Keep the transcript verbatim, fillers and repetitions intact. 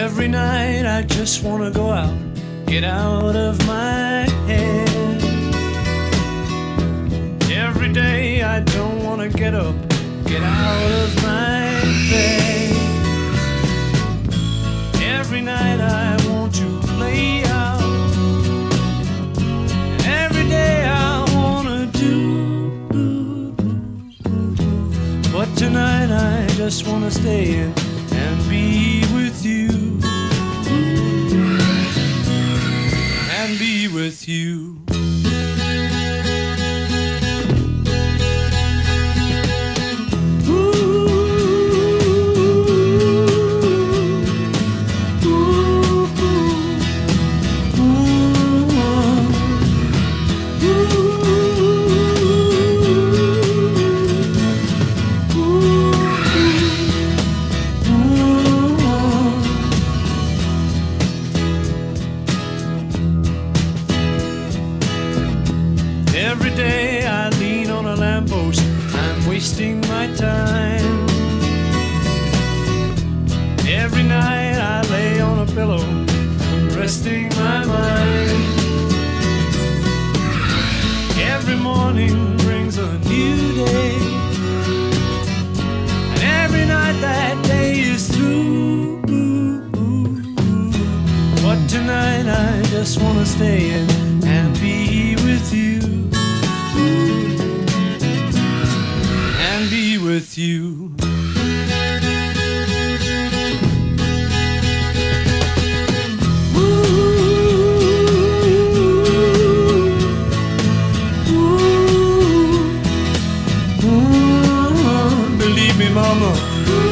Every night I just want to go out, get out of my head. Every day I don't want to get up, get out of my bed. Every night I want to play out, and every day I want to do, but tonight I just want to stay in and be with you, and be with you. Every day I lean on a lamppost, I'm wasting my time. Every night I lay on a pillow, I'm resting my mind. Every morning brings a new day, and every night that day is through. But tonight I just want to stay in and be with you, with you. Ooh, ooh, ooh, believe me, mama.